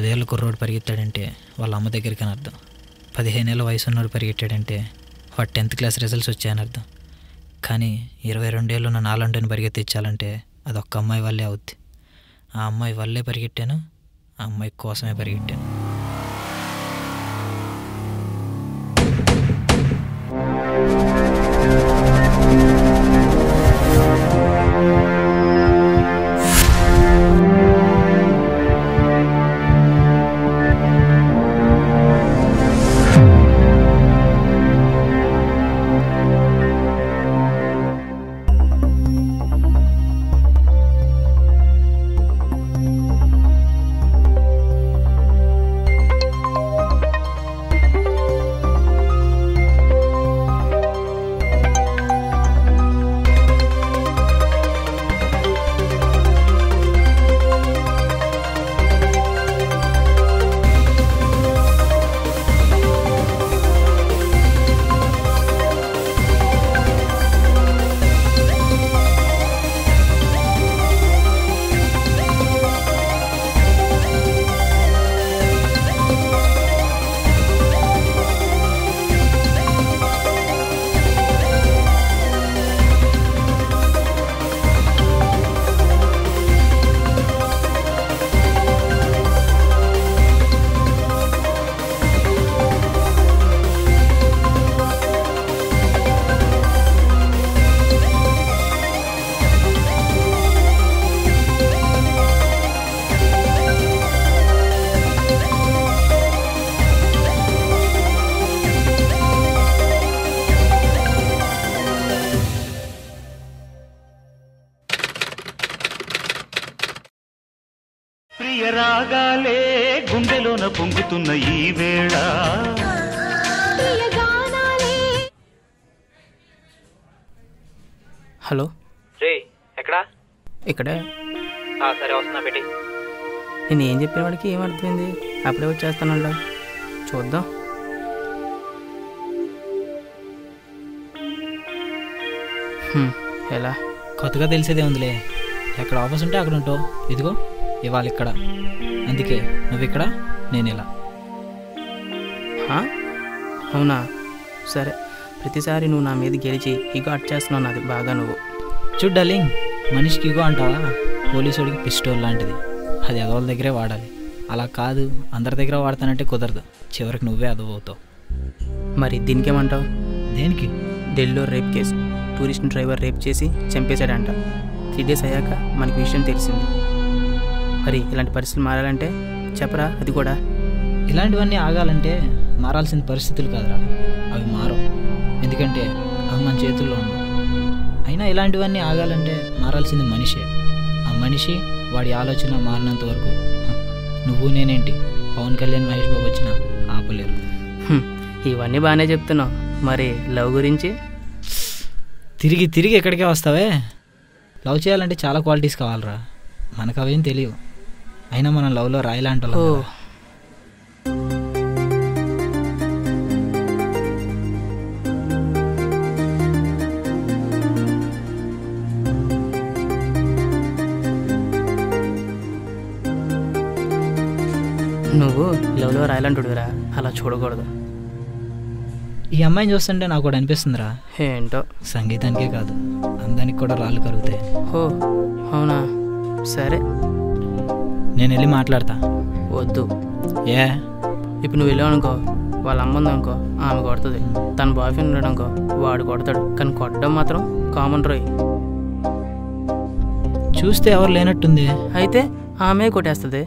పదేళ్ళ కుర్రోడు పరిగెత్తాడంటే వాళ్ళ అమ్మ దగ్గరికి అని అర్థం. 15 ఏళ్ళ వయసున్నోడు పరిగెట్టాడంటే వాడు 10th క్లాస్ రిజల్ట్స్ వచ్చాయని అర్థం. కానీ 22 ఏళ్ళు ఉన్న నాలంటని పరిగెత్తించాలంటే అదొక్క అమ్మాయి వల్లే అవుద్ది. ఆ అమ్మాయి వల్లే పరిగెట్టాను, ఆ అమ్మాయి కోసమే పరిగెట్టాను. హలో రే, ఎక్కడా? ఇక్కడే. సరే వస్తున్నా బేటి. నేను ఏం చెప్పిన వాడికి ఏమర్థమైంది? అప్పుడే వచ్చేస్తానంట. చూద్దాం. ఎలా కొత్తగా తెలిసేదే ఉందిలే. ఎక్కడ ఆఫీస్ ఉంటే అక్కడ ఉంటావు. ఇదిగో ఇవాళ ఇక్కడ, అందుకే నువ్వు ఇక్కడ నేను ఇలా. అవునా? సరే, ప్రతిసారి నువ్వు నా మీద గెలిచి ఇగో అట్ చేస్తున్నావు. నాది బాగా. నువ్వు చూడు డార్లింగ్, మనిషికి ఇగో అంటావా పోలీసుడికి పిస్టోల్ లాంటిది. అది అదోళ్ళ దగ్గరే వాడాలి. అలా కాదు అందరి దగ్గర వాడతానంటే కుదరదు. చివరికి నువ్వే అదవవుతావు. మరి దీనికేమంటావు? దేనికి? ఢిల్లీలో rape case, tourist driver rape చేసి చంపేశాడంట. 3 డేస్ అయ్యాక మనకి విషయం తెలిసింది. మరి ఇలాంటి పరిస్థితులు మారాలంటే చెప్పరా? అది కూడా ఇలాంటివన్నీ ఆగాలంటే మారాల్సిన పరిస్థితులు కాదురా, అవి మారవు. ఎందుకంటే అవి మన చేతుల్లో ఉండవు. అయినా ఇలాంటివన్నీ ఆగాలంటే మారాల్సింది మనిషే. ఆ మనిషి వాడి ఆలోచన మారినంత వరకు నువ్వు నేనేంటి, పవన్ కళ్యాణ్, మహేష్ బాబు వచ్చినా ఆపలేరు. ఇవన్నీ బాగానే చెప్తున్నావు, మరి లవ్ గురించి? తిరిగి ఎక్కడికే వస్తావే. లవ్ చేయాలంటే చాలా క్వాలిటీస్ కావాలరా, మనకు అవేం తెలియవు. అయినా మనం లవ్లో రాయలాంటి నువ్వు లవ్లో రాయలంటుడురా, అలా చూడకూడదు. ఈ అమ్మాయిని చూస్తుంటే నాకు కూడా అనిపిస్తుందిరా, ఏంటో సంగీతానికే కాదు అందానికి కూడా రాళ్ళు కరుగుతాయి. ఓ అవునా? సరే నేను వెళ్ళి మాట్లాడతా. వద్దు. ఏ ఇప్పుడు నువ్వు వెళ్ళావు అనుకో, వాళ్ళ అమ్మ ఉందనుకో ఆమె కొడుతుంది, తన బాయ్ ఫ్రెండ్ ఉన్నాడనుకో వాడు కొడతాడు. కానీ కొట్టడం మాత్రం కామన్ రోయ్. చూస్తే ఎవరు లేనట్టుంది. అయితే ఆమె కొట్టేస్తుంది.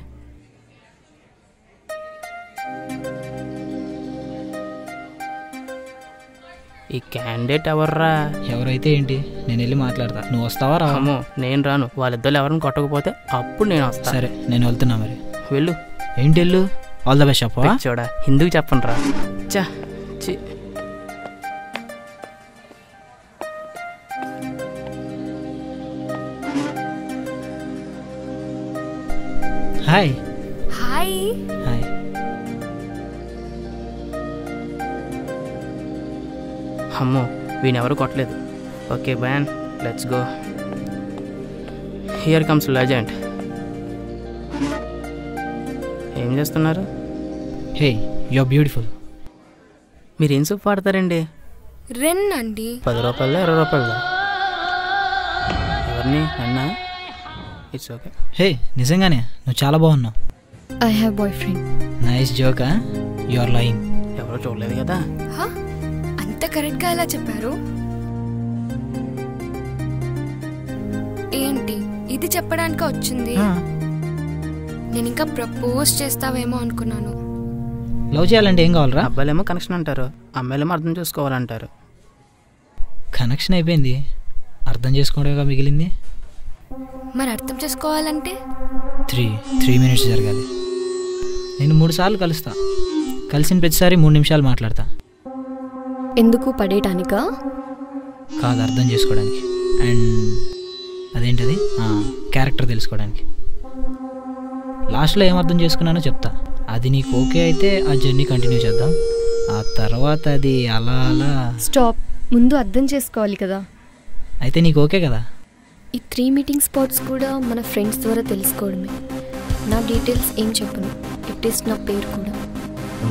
ఈ క్యాండిడేట్ ఎవర్రా? ఎవరైతే ఏంటి, నేను వెళ్ళి మాట్లాడతా. నువ్వు వస్తావా? రాము. నేను రాను. వాళ్ళిద్దరు ఎవరిని కొట్టకపోతే అప్పుడు నేను వస్తా. సరే నేను వెళ్తున్నా. మరి వెళ్ళు. ఏంటి వెళ్ళు? All the best. చెప్పా చూడా, ఎందుకు చెప్పను రా. Hi hi hi. అమ్మో వీనెవరు కొట్టలేదు. Okay ban, let's go. Here comes legend. ఏం చేస్తున్నారు? Hey you are beautiful. మీరు ఏం సూప్ వాడతారండి? రెన్ అండి. 10 రూపాయలు 20 రూపాయలు ఎవర్ని అన్నా? It's okay. హే నిజంగానే నువ్వు చాలా బాగున్నావు. I have boyfriend. Nice joke. You are lying. ఎవరో చూడలేదు కదా. హా అంత కరెక్ట్ గా ఎలా చెప్పారు? ఏంటి ఇది చెప్పడానికి వచ్చింది? నేను ఇంకా ప్రపోజ్ చేస్తావేమో అనుకున్నాను. లవ్ చేయాలంటే ఏం కావాలరా? అబ్బాయిలేమో కనెక్షన్ అంటారు, అమ్మాయిలేమో అర్థం చేసుకోవాలంటారు. కనెక్షన్ అయిపోయింది, అర్థం చేసుకోవడమేగా మిగిలింది. మరి అర్థం చేసుకోవాలంటే 3 మినిట్స్ జరగాలి. నేను 3 సార్లు కలుస్తా, కలిసిన ప్రతిసారి 3 నిమిషాలు మాట్లాడతా. ఎందుకు? పడేయటానికా? కాదు, అర్థం చేసుకోవడానికి. అండ్ అదేంటది, క్యారెక్టర్ తెలుసుకోవడానికి. లాస్ట్లో ఏం అర్థం చేసుకున్నానో చెప్తా, అది నీకు ఓకే అయితే ఆ జర్నీ కంటిన్యూ చేద్దాం. ఆ తర్వాత అది అలా అలా. స్టాప్, ముందు అర్థం చేసుకోవాలి కదా. అయితే నీకు ఓకే కదా? ఈ 3 మీటింగ్ స్పాట్స్ కూడా మన ఫ్రెండ్స్ ద్వారా తెలుసుకోవడమే. నా డీటెయిల్స్ ఏం చెప్పను, ఇట్ ఈస్ నా పేరు కూడా.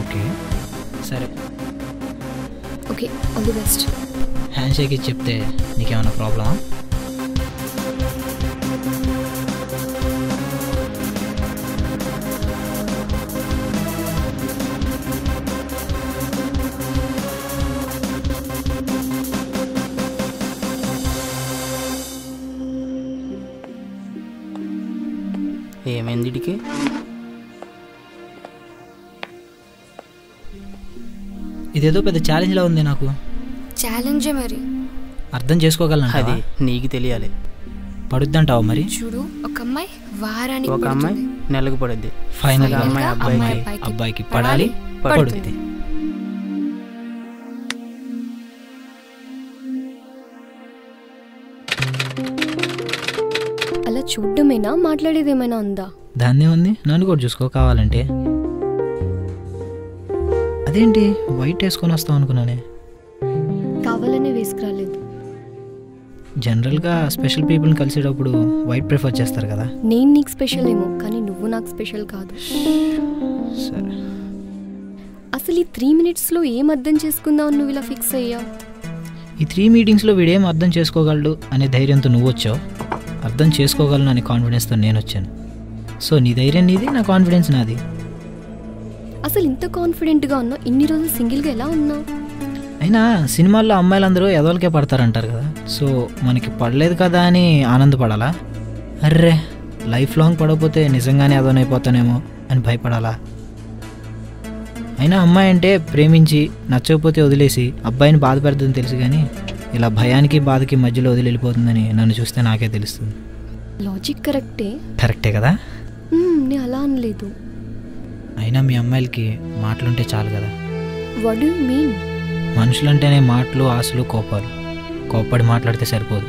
ఓకే సరే, okay all the best. Handshake ఇచ్చి చెప్తే నీకేమైనా ప్రాబ్లమా? ఏమైంది ఇడికి? ఇదేదో పెద్ద ఛాలెంజ్లా ఉంది నాకు. ఛాలెంజే మరి, అర్థం చేసుకోగలను. అది నీకు తెలియాలి. పడుద్దంటావా మరి? చూడు, ఒక అమ్మాయి వారానికి, ఒక అమ్మాయి నెలకు పడుద్ది. ఫైనల్ అమ్మాయి అబ్బాయికి పడాలి, పడుద్ది. చూడమేనా, మాట్లాడేదేమైనా ఉందా? దాన్నే ఉంది, నన్ను కూడా చూసుకో కావాలంటే. అదేంటి వైట్ వేసుకొని వస్తాం అనుకున్నానే? కావాలనే వేసుకురాలేదు. జనరల్గా స్పెషల్ పీపుల్ని కలిసేటప్పుడు వైట్ ప్రిఫర్ చేస్తారు కదా. నేను నీకు స్పెషల్ ఏమో, కానీ నువ్వు నాకు స్పెషల్ కాదు. సరే, అసలు ఈ 3 మినిట్స్లో ఏం అర్థం చేసుకుందాం నువ్వు ఇలా ఫిక్స్ అయ్యావు? ఈ 3 మీటింగ్స్లో వీడేం అర్థం చేసుకోగలడు అనే ధైర్యంతో నువ్వు వచ్చావు, అర్థం చేసుకోగలను అనే కాన్ఫిడెన్స్తో నేను వచ్చాను. సో నీ ధైర్యం నీది, నా కాన్ఫిడెన్స్ నాది. అసలు ఇంత కాన్ఫిడెంట్గా ఉన్నావు, ఇన్ని రోజులు సింగిల్గా ఎలా ఉన్నావు? అయినా సినిమాల్లో అమ్మాయిలందరూ ఎదవలకే పడతారంటారు కదా, సో మనకి పడలేదు కదా అని ఆనందపడాలా? అర్రే లైఫ్ లాంగ్ పడకపోతే నిజంగానే ఎదవనైపోతానేమో అని భయపడాలా? అయినా అమ్మాయి అంటే ప్రేమించి నచ్చకపోతే వదిలేసి అబ్బాయిని బాధ పెడతాదని తెలుసు, కానీ ఇలా భయానికి బాధకి మధ్యలో వదిలి వెళ్ళిపోతుందని నన్ను చూస్తే నాకే తెలుస్తుంది. లాజిక్ కరెక్టే. కరెక్టే కదా, నేను అలా అనలేదు. అయినా మీ అమ్మాయిలకి మాటలుంటే చాలు కదా. What do you mean? మనుషులంటేనే మాటలు, ఆశలు, కోపాలు. కోపడి మాట్లాడితే సరిపోదు,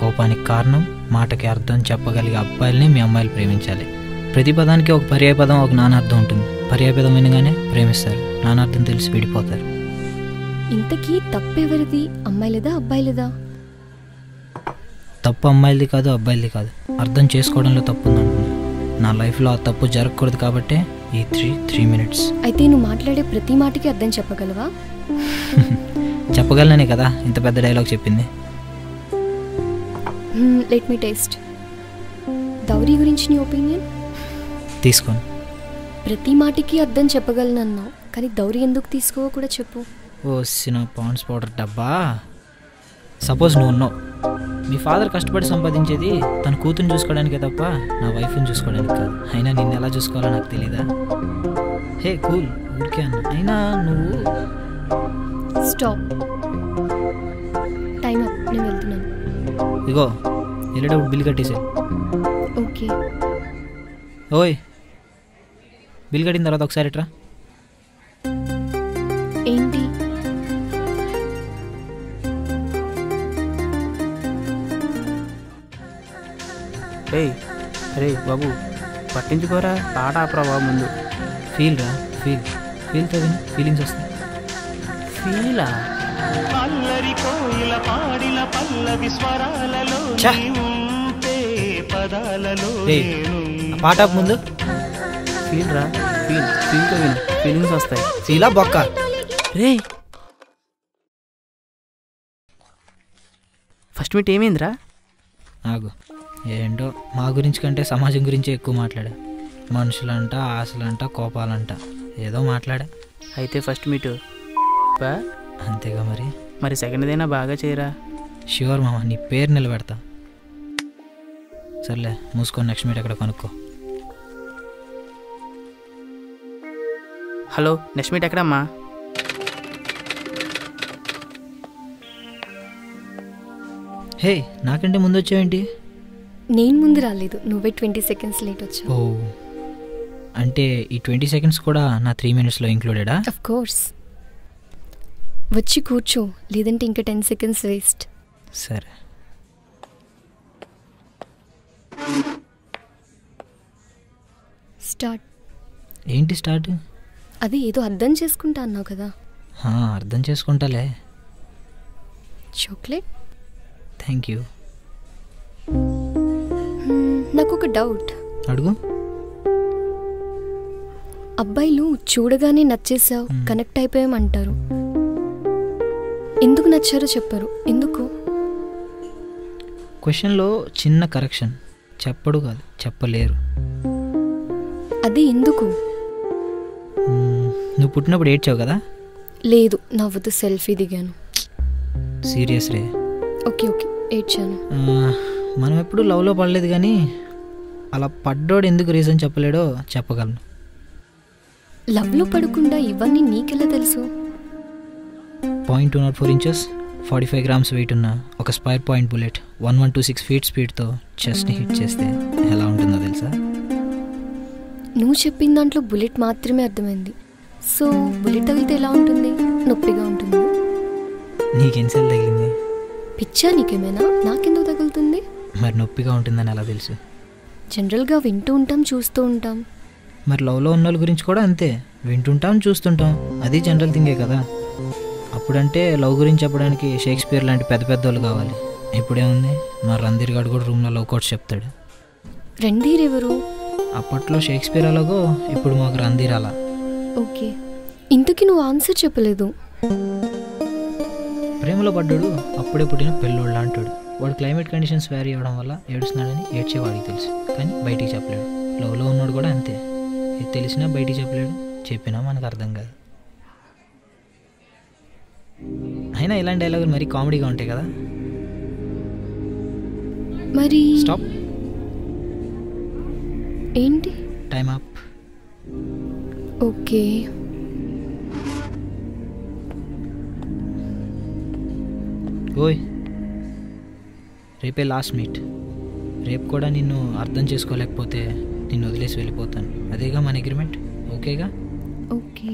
కోపానికి కారణం మాటకి అర్థం చెప్పగలిగే అబ్బాయిల్ని మీ అమ్మాయిలు ప్రేమించాలి. ప్రతి పదానికి ఒక పర్యాయపదం, ఒక నానార్థం ఉంటుంది. పర్యాయపదం వినగానే ప్రేమిస్తారు, నానార్థం తెలిసి విడిపోతారు. ఇంతకీ తప్పెవరిది, అమ్మాయిలేదా అబ్బాయిలేదా? తప్పు అమ్మాయిలది కాదు, అబ్బాయిలది కాదు, అర్థం చేసుకోవడంలో తప్పు ఉందంటున్నా. నా లైఫ్లో ఆ తప్పు జరగకూడదు కాబట్టే ఈ 3 మినిట్స్. అయితే నువ్వు మాట్లాడే ప్రతి మాటకి అర్థం చెప్పగలవా? చెప్పగలనే కదా ఇంత పెద్ద డైలాగ్ చెప్పింది. Let me taste. దౌరీ గురించి నీ ఒపీనియన్ తీసుకోను. ప్రతి మాటకి అర్థం చెప్పగలనన్నావు, కానీ దౌరీ ఎందుకు తీసుకోవో కూడా చెప్పు. ఓ సినా పాండ్స్ పౌడర్ డబ్బా, సపోజ్ నువ్వు ఉన్నావు, మీ ఫాదర్ కష్టపడి సంపాదించేది తన కూతుర్ని చూసుకోవడానికే తప్ప నా వైఫ్ని చూసుకోవడానికి కాదు. అయినా నిన్ను ఎలా చూసుకోవాలో నాకు తెలీదా? హే కూల్, ఊరికే అన్న. అయినా నువ్వు స్టాప్, టైం అప్, నేను వెళ్తున్నాను. ఇగో వెళ్ళేటప్పుడు బిల్ కట్టేసాయి. ఓకే ఓయ్, బిల్ కట్టిన తర్వాత ఒకసారి ఎట్రా. ఏంటి రే రే బాబు, పట్టించుకోరా, పాట ఆపరా ముందు. ఫీల్ రా, ఫీల్ ఫీల్ తో ఫీలింగ్స్ వస్తాయి. ఫీలా పాట ముందు रा फील फील तो विन फीलिंग्स वस्ता है फीला बक्का रे फस्ट मीट ఏమైందిరా ఆగు ఏంటో మా గురించి కంటే సమాజం గురించి ఎక్కువ మాట్లాడా మనుషులంట ఆశలంట కోపాలంట ఏదో మాట్లాడా అయితే ఫస్ట్ మీట్ పా అంతేగా మరి మరి సెకండ్ దేనా బాగా చేయరా ష్యూర్ మామ నీ పేరు నిలబెడతా సర్లే మూసుకో నెక్స్ట్ మీట్ అక్కడ కనుక్కో హలో నెక్స్ట్ మీట్ ఎక్కడమ్మా హే నాకంటే ముందు వచ్చేవేంటి నేను ముందు రాలేదు నువ్వే 20 సెకండ్స్ లేట్ వచ్చా ఓ అంటే ఈ 20 సెకండ్స్ కూడా నా 3 మినిట్స్ లో ఇంక్లూడెడ్ ఆ ఆఫ్ కోర్స్ వచ్చి కూర్చో లేదంటే ఇంకా 10 సెకండ్స్ వేస్ట్ సరే స్టార్ట్ ఏంటి స్టార్ట్ అది ఏదో అర్థం చేసుకుంటా అన్నావు కదా హా అర్థం చేసుకుంటాలే చాక్లెట్ थैंक यू నాకు ఒక డౌట్ అడుగు అబ్బాయిలు చూడగానే నచ్చేసావు కనెక్ట్ అయిపోయాం అంటారు ఎందుకు నచ్చారో చెప్పరు ఎందుకు క్వశ్చన్ లో చిన్న కరెక్షన్ చెప్పడు కాదు చెప్పలేరు అది ఎందుకు నువ్వు పుట్టినప్పుడు ఏడ్చావు కదా లేదు నవ్వుతూ సెల్ఫీ దిగాను సీరియస్ రే ఓకే ఓకే మనం ఎప్పుడు లవ్లో పడలేదు కానీ అలా పడ్డోడు ఎందుకు రీజన్ చెప్పలేడో చెప్పగలను లవ్లో పడకుండా ఇవన్నీ నీకెలా తెలుసు 0.204 ఇంచెస్ 45 గ్రామ్స్ వెయిట్ ఉన్న ఒక స్పైర్ పాయింట్ బుల్లెట్ 1126 ఫీట్ స్పీడ్తో చెస్ట్ని హిట్ చేస్తే ఎలా ఉంటుందో తెలుసా నువ్వు చెప్పిన దాంట్లో బుల్లెట్ మాత్రమే అర్థమైంది సో బుల్లెట్ తగిలితే ఎలా ఉంటుంది నొప్పిగా ఉంటుంది నీకెన్నిసార్లు తగిలింది పిచ్చా నీకేమైనా నాకెందుకు తగులుతుంది మరి నొప్పిగా ఉంటుందని ఎలా తెలుసు జనరల్గా వింటూ ఉంటాం చూస్తూ ఉంటాం మరి లవ్లో ఉన్న వాళ్ళ గురించి కూడా అంతే వింటుంటాం చూస్తుంటాం అది జనరల్ థింగే కదా అప్పుడంటే లవ్ గురించి చెప్పడానికి షేక్స్పియర్ లాంటి పెద్ద పెద్ద వాళ్ళు కావాలి ఇప్పుడేముంది మా రణధీర్ గారు కూడా రూమ్లో లవ్ కోట్స్ చెప్తాడు రణధీర్ ఎవరు అప్పట్లో షేక్స్పియర్ అలాగో ఇప్పుడు మాకు రణధీర్ అలా ఓకే ఇంతకీ నువ్వు ఆన్సర్ చెప్పలేదు ప్రేమలో పడ్డాడు అప్పుడే పుట్టిన పిల్లోళ్ళు అంటాడు వాడు క్లైమేట్ కండిషన్స్ వేరీ అవ్వడం వల్ల ఏడుస్తున్నాడని ఏడ్చేవాడికి తెలుసు కానీ బయటికి చెప్పలేడు లవ్లో ఉన్నాడు కూడా అంతే ఇది తెలిసినా బయటికి చెప్పలేడు చెప్పినా మనకు అర్థం కాదు అయినా ఇలాంటి డైలాగులు మరీ కామెడీగా ఉంటాయి కదా మరి స్టాప్ ఏంటి టైం అప్ ఓకే ఓయ్ రేపే లాస్ట్ మీట్ రేపు కూడా నిన్ను అర్థం చేసుకోలేకపోతే నిన్ను వదిలేసి వెళ్ళిపోతాను అదేగా మన అగ్రిమెంట్ ఓకేగా ఓకే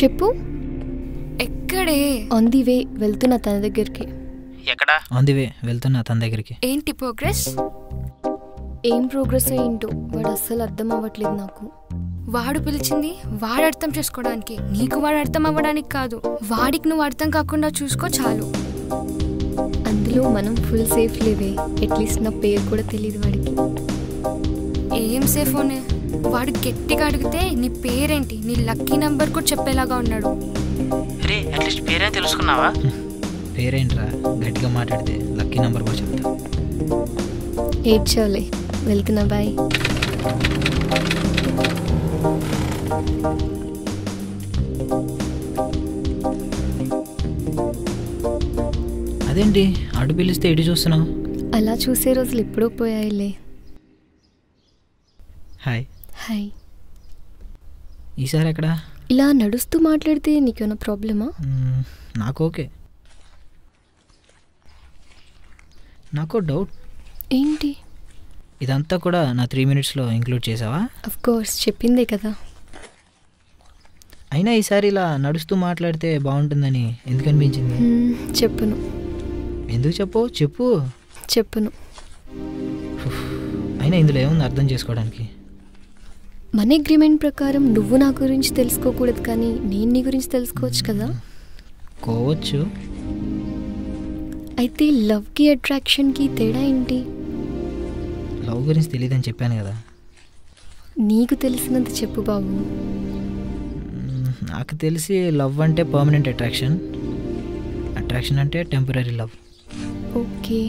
చెప్పు ఎక్కడే ఆన్ ది వే వెళ్తున్నా తన దగ్గరికి ఎక్కడ ఆన్ ది వే వెళ్తున్నా తన దగ్గరికి ఏంటి ప్రోగ్రెస్ ఏం ప్రోగ్రెస్ ఏంటో వాడు అస్సలు అర్థం అవ్వట్లేదు నాకు వాడు పిలిచింది వాడు అర్థం చేసుకోవడానికి నీకు వాడు అర్థం అవ్వడానికి కాదు వాడికి నువ్వు అర్థం కాకుండా చూసుకో చాలు అందులో మనం ఫుల్ సేఫ్ లేవే అట్లీస్ట్ నా పేరు కూడా తెలియదు వాడికి ఏం సేఫ్ ఓనే వాడు గట్టిగా అడిగితే నీ పేరేంటి నీ లక్కీ నెంబర్ కూడా చెప్పేలాగా ఉన్నాడు రే అట్లీస్ట్ పేరే తెలుసుకున్నావా పేరేంట్రా గట్టిగా మాట్లాడితే లక్కీ నెంబర్ కూడా చెప్తా ఏడ్చాలే వెళ్తున్నా బాయ్ అదేంటి అడు పిలిస్తే ఎటు చూస్తున్నావు అలా చూసే రోజులు ఎప్పుడో పోయాయిలే హాయ్ హాయ్ ఈసారి ఎక్కడ ఇలా నడుస్తూ మాట్లాడితే నీకేమైనా ప్రాబ్లమా నాకు ఓకే నాకు డౌట్ ఏంటి ఇదంతా కూడా నా 3 మినిట్స్ లో ఇంక్లూడ్ చేసావా ఆఫ్ కోర్స్ చెప్పిందే కదా అయినా ఈసారి ఇలా నడుస్తూ మాట్లాడితే బాగుంటుందని ఎందుకు అనిపించింది చెప్పును ఎందుకు చెప్పు చెప్పును అయినా ఇందులో ఏముంది అర్థం చేసుకోవడానికి మన అగ్రిమెంట్ ప్రకారం నువ్వు నా గురించి తెలుసుకోకూడదు కానీ నేను నీ గురించి తెలుసుకోవచ్చు కదా కోవచ్చు. అయితే లవ్ కి అట్రాక్షన్ కి తేడా ఏంటి? లవ్ గురించి తెలియదని చెప్పాను కదా. నీకు తెలిసినంత చెప్పు బాబు. నాకు తెలిసి లవ్ అంటే పర్మనెంట్ అట్రాక్షన్, అట్రాక్షన్ అంటే టెంపరరీ లవ్. ఓకే.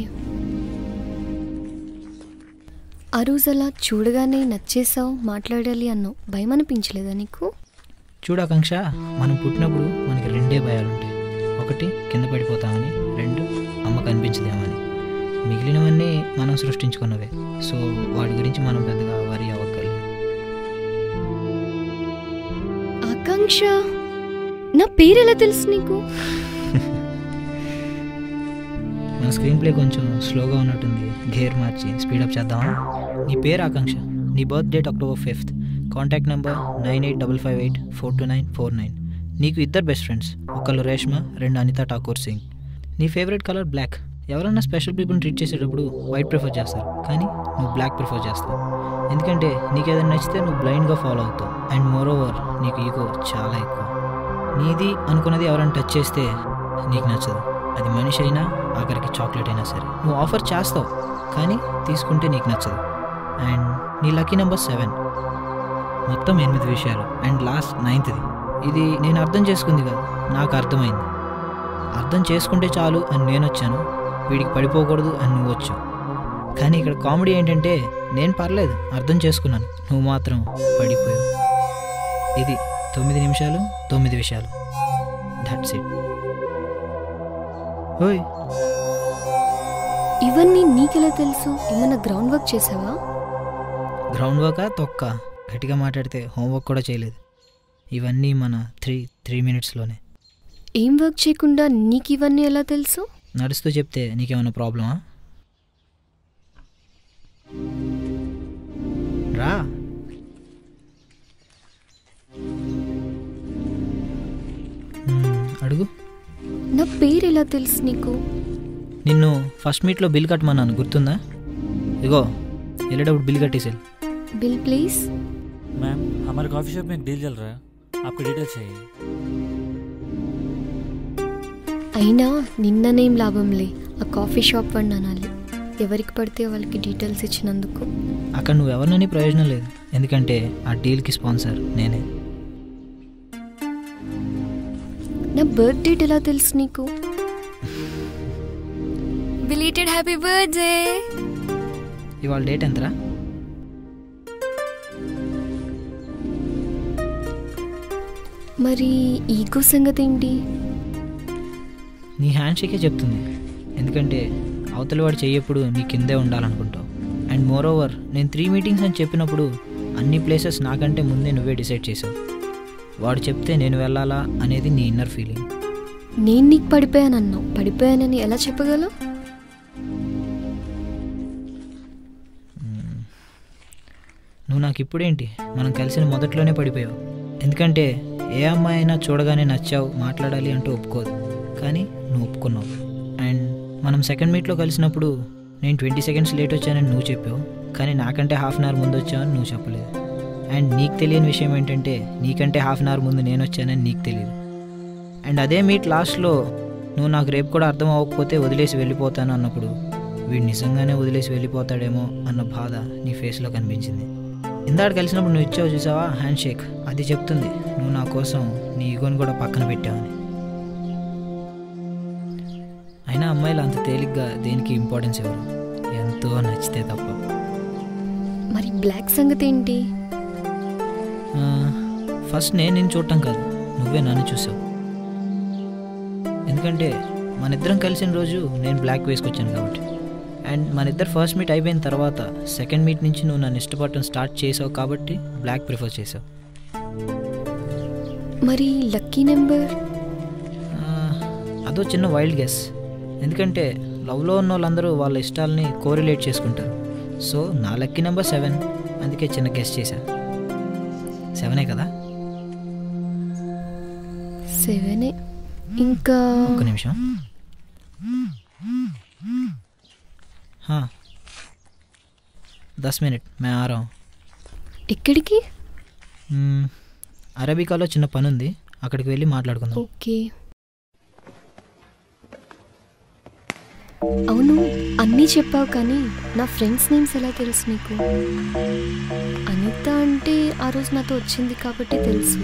ఆ రోజు అలా చూడగానే నచ్చేసావు, మాట్లాడాలి అన్నావు, భయం అనిపించలేదా నీకు? చూడాకాంక్ష, మనం పుట్టినప్పుడు మనకి రెండే భయాలు ఉంటాయి. ఒకటి కింద పడిపోతామని, రెండు అమ్మ కనిపించదేమని. మిగిలినవన్నీ మనం సృష్టించుకున్నవే. సో వాడి గురించి మనం పెద్దగా వరి అవ్వక్కర్లేదు. ఆకాంక్ష, నా పేరు ఎలా తెలుసు నీకు? మన స్క్రీన్ ప్లే కొంచెం స్లోగా ఉన్నట్టుంది, గేర్ మార్చి స్పీడప్ చేద్దామా? నీ పేరు ఆకాంక్ష, నీ birth date October 5th, contact number 9855842949. నీకు ఇద్దరు బెస్ట్ ఫ్రెండ్స్, ఒకళ్ళు రేష్మ, రెండు అనిత ఠాకూర్ సింగ్. నీ ఫేవరెట్ కలర్ బ్లాక్. ఎవరైనా స్పెషల్ పీపుల్ని ట్రీట్ చేసేటప్పుడు వైట్ ప్రిఫర్ చేస్తారు, కానీ నువ్వు బ్లాక్ ప్రిఫర్ చేస్తావు. ఎందుకంటే నీకు ఏదైనా నచ్చితే నువ్వు బ్లైండ్గా ఫాలో అవుతావు. అండ్ మోర్ ఓవర్ నీకు ఈగో చాలా ఎక్కువ. నీది అనుకున్నది ఎవరైనా టచ్ చేస్తే నీకు నచ్చదు. అది మనిషి అయినా, ఆఖరికి చాక్లెట్ అయినా సరే. నువ్వు ఆఫర్ చేస్తావు, కానీ తీసుకుంటే నీకు నచ్చదు. అండ్ నీ లక్కీ నెంబర్ 7. మొత్తం 8 విషయాలు. And last 9th. ఇది నేను అర్థం చేసుకుంది కాదు, నాకు అర్థమైంది. అర్థం చేసుకుంటే చాలు అని నేను వచ్చాను, వీడికి పడిపోకూడదు అని నువ్వు వచ్చావు. కానీ ఇక్కడ కామెడీ ఏంటంటే, నేను పర్లేదు అర్థం చేసుకున్నాను, నువ్వు మాత్రం పడిపోయావు. ఇది 9 నిమిషాలు 9 విషయాలు. That's it. ఓయ్, ఇవన్నీ నీకెలా తెలుసు? ఏమైనా గ్రౌండ్ వర్క్ చేసావా? గ్రౌండ్ వర్కా తొక్క? గట్టిగా మాట్లాడితే హోంవర్క్ కూడా చేయలేదు. ఇవన్నీ మన 3 minutesలోనే. ఏం వర్క్ చేయకుండా నీకు ఇవన్నీ ఎలా తెలుసు? నడుస్తూ చెప్తే నీకేమైనా ప్రాబ్లమా? రా, అడుగు. నా పేరు ఎలా తెలుసు నీకు? నిన్ను ఫస్ట్ మీట్లో బిల్ కట్టమన్నాను, గుర్తుందా? ఇగో వెళ్ళేటప్పుడు బిల్ కట్టేసే. बिल प्लीज मैम, हमारे कॉफी शॉप में एक डील चल रहा है, आपको डिटेल चाहिए. అయినా నిన్ననేం లాభంలే, ఆ కాఫీ షాప్ వాడిని అనాలి. ఎవరికి పడితే వాళ్ళకి డీటెయిల్స్ ఇచ్చినందుకు అక్కడ నువ్వు ఎవరినని ప్రయోజనం లేదు, ఎందుకంటే ఆ డీల్కి స్పాన్సర్ నేనే. నా బర్త్ డేట్ ఎలా తెలుసు నీకు? Belated happy birthday. ఇవాళ డేట్ ఎంతరా? 10. మరి ఈగో సంగతి ఏంటి? నీ హ్యాండ్షేకే చెప్తుంది, ఎందుకంటే అవతల వాడు చెయ్యప్పుడు నీ కిందే ఉండాలనుకుంటావు. అండ్ మోర్ ఓవర్ నేను 3 meetings అని చెప్పినప్పుడు అన్ని ప్లేసెస్ నాకంటే ముందే నువ్వే డిసైడ్ చేసావు. వాడు చెప్తే నేను వెళ్ళాలా అనేది నీ ఇన్నర్ ఫీలింగ్. నేను నీకు పడిపోయానన్నావు, పడిపోయానని ఎలా చెప్పగలవు? నువ్వు నాకు ఇప్పుడేంటి, మనం కలిసిన మొదట్లోనే పడిపోయావు. ఎందుకంటే ఏ అమ్మాయి అయినా చూడగానే నచ్చావు, మాట్లాడాలి అంటే ఒప్పుకోదు, కానీ నువ్వు ఒప్పుకున్నావు. అండ్ మనం సెకండ్ మీట్లో కలిసినప్పుడు నేను 20 seconds లేట్ వచ్చానని నువ్వు చెప్పావు, కానీ నాకంటే ½ hour ముందు వచ్చావని నువ్వు చెప్పలేదు. అండ్ నీకు తెలియని విషయం ఏంటంటే, నీకంటే ½ hour ముందు నేను వచ్చానని నీకు తెలియదు. అండ్ అదే మీట్ లాస్ట్లో నువ్వు నాకు రేపు కూడా అర్థం అవ్వకపోతే వదిలేసి వెళ్ళిపోతాను అన్నప్పుడు, వీడు నిజంగానే వదిలేసి వెళ్ళిపోతాడేమో అన్న బాధ నీ ఫేస్లో కనిపించింది. ఇందాక కలిసినప్పుడు నువ్వు ఇచ్చావు చూసావా హ్యాండ్ షేక్, అది చెప్తుంది నువ్వు నా కోసం నీ ఈగోని కూడా పక్కన పెట్టావని. అయినా అమ్మాయిలు అంత తేలిగ్గా దేనికి ఇంపార్టెన్స్ ఇవ్వరు, ఎంతో నచ్చితే తప్ప. మరి బ్లాక్ సంగతి ఏంటి? ఫస్ట్ నేను నిన్ను చూడటం కాదు, నువ్వే నన్ను చూసావు. ఎందుకంటే మన ఇద్దరం కలిసిన రోజు నేను బ్లాక్ వేసుకొచ్చాను కాబట్టి. అండ్ మన ఇద్దరు ఫస్ట్ మీట్ అయిపోయిన తర్వాత సెకండ్ మీట్ నుంచి నువ్వు నన్ను ఇష్టపడటం స్టార్ట్ చేసావు కాబట్టి బ్లాక్ ప్రిఫర్ చేసావు. మరి లక్కీ నెంబర్? అదో చిన్న వైల్డ్ గెస్, ఎందుకంటే లవ్లో ఉన్న వాళ్ళందరూ వాళ్ళ ఇష్టాలని కోరిలేట్ చేసుకుంటారు. సో నా లక్కీ నెంబర్ 7, అందుకే చిన్న గెస్ చేశాను. 7 కదా? 7. ఇంకా ఒక నిమిషం. हाँ 10 मिनट मैं आ रहा हूँ. ఎక్కడికి? అరబికాలో చిన్న పని ఉంది, అక్కడికి వెళ్ళి మాట్లాడుకుందాం. ఓకే. అవును అన్నీ చెప్పావు కానీ నా ఫ్రెండ్స్ నేమ్స్ ఎలా తెలుసు మీకు? అనిత అంటే ఆ రోజు నాతో వచ్చింది కాబట్టి తెలుసు,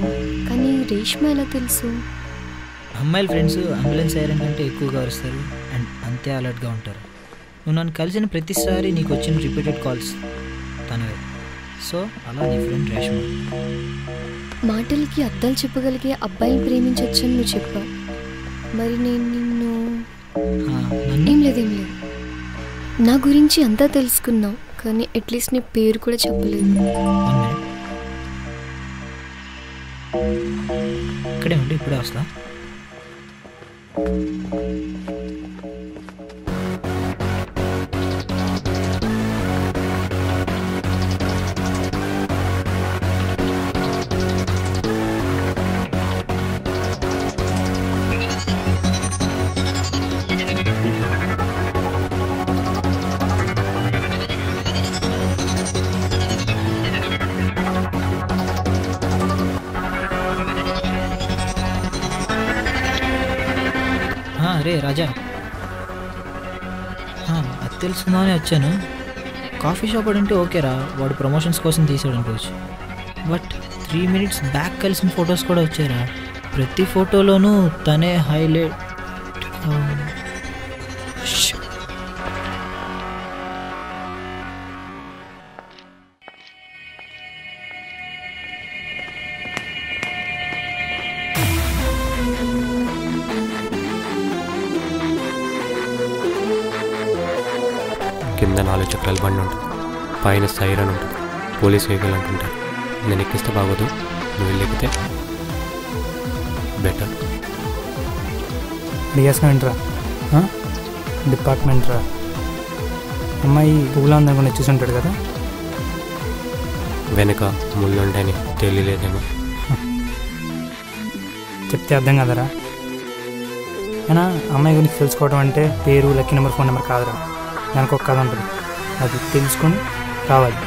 కానీ రేష్మ ఎలా తెలుసు? అమ్మాయిల ఫ్రెండ్స్ అంబులెన్స్ ఐరన్ అంటే ఎక్కువగా వస్తారు అండ్ అంతే అలర్ట్గా ఉంటారు. నువ్వు నన్ను కలిసిన ప్రతిసారి నీకు వచ్చిన రిపీటెడ్ కాల్స్ తనవే, సో అలా నీ ఫ్రెండ్ రేష్మ. మాటలకి అర్థాలు చెప్పగలిగే అబ్బాయిని ప్రేమించొచ్చని నువ్వు చెప్పావు, మరి నేను నిన్ను ఏం లేదేమి లేదు. నా గురించి అంతా తెలుసుకున్నావు కానీ అట్లీస్ట్ నీ పేరు కూడా చెప్పలేదు. ఇక్కడే ఉండి ఇప్పుడే వస్తా. अरे राजा, हाँ अत्तेलसुना వచ్చాను. కాఫీ షాప్ అంటే ఓకేరా, వాడు ప్రమోషన్స్ కోసం తీసాడు అనుకోవచ్చు, బట్ 3 minutes బ్యాక్ కలిసిన ఫొటోస్ కూడా వచ్చారా. ప్రతి ఫోటోలోనూ తనే హైలైట్. కింద 4 చక్రాల బండి ఉంటుంది, పైన సైరన్ ఉంటుంది, పోలీస్ వెహికల్ అంటుంటారు. నేను ఎక్కిస్తే బాగోదు, నువ్వు వెళ్ళితే బెటర్. డిఎస్మెంట్రా డిపార్ట్మెంట్రా అమ్మాయి పూలా ఉందనుకుని చూసుంటాడు కదా, వెనక ముళ్ళు ఉంటాయని తెలియలేదేమో. చెప్తే అర్థం కదరా, అయినా అమ్మాయి గురించి తెలుసుకోవడం అంటే పేరు, లక్కీ నెంబర్, ఫోన్ నెంబర్ కాదురా, దానికి ఒక కథ ఉంటుంది, అది తెలుసుకొని రావాలి.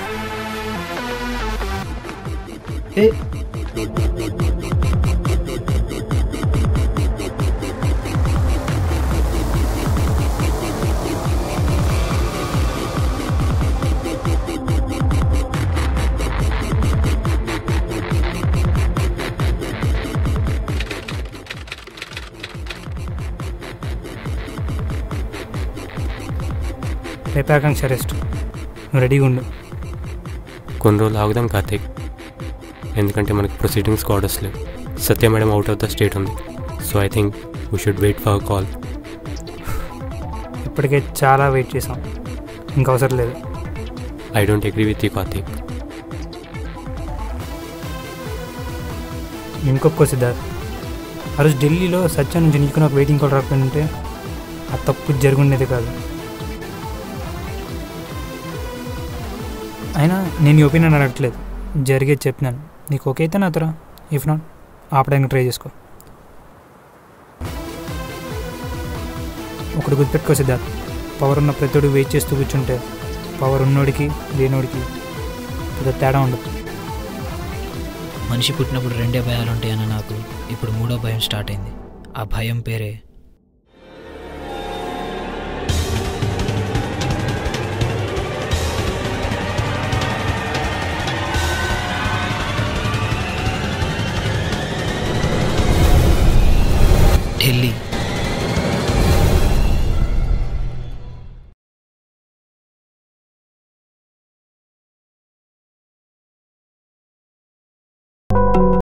రేపాకాంక్ష రెస్ట్, నువ్వు రెడీగా ఉండు. కొన్ని రోజులు ఆగుదాం కార్తీక్, ఎందుకంటే మనకి ప్రొసీడింగ్స్ ఆర్డర్స్ లేవు. Satya madam out of the state ఉంది, so I think we should wait for call. ఇప్పటికే చాలా వెయిట్ చేసాం, ఇంకా అవసరం లేదు. I don't agree with you Karthik. ఇంకొక సిద్ధార్థ్ ఆ రోజు ఢిల్లీలో సత్య నుంచి నీకు నాకు వెయిటింగ్ కాల్ రాకపోయింటే ఆ తప్పు జరుగుండేది కాదు. అయినా నేను ఈ ఒపీనియన్ అడగట్లేదు, జరిగేది చెప్తున్నాను. నీకు ఓకే అయితే నా తరా, ఇఫ్ నాట్ ఆపడానికి ట్రై చేసుకో. ఒకటి గుర్తుపెట్టుకో సిద్ధార్థ్, పవర్ ఉన్న ప్రతిడు వెయిట్ చేస్తూ కూర్చుంటే పవర్ ఉన్నోడికి లేనోడికి పెద్ద తేడా ఉండదు. మనిషి పుట్టినప్పుడు 2 భయాలు ఉంటాయని నాకు ఇప్పుడు 3వ భయం స్టార్ట్ అయింది. ఆ భయం పేరే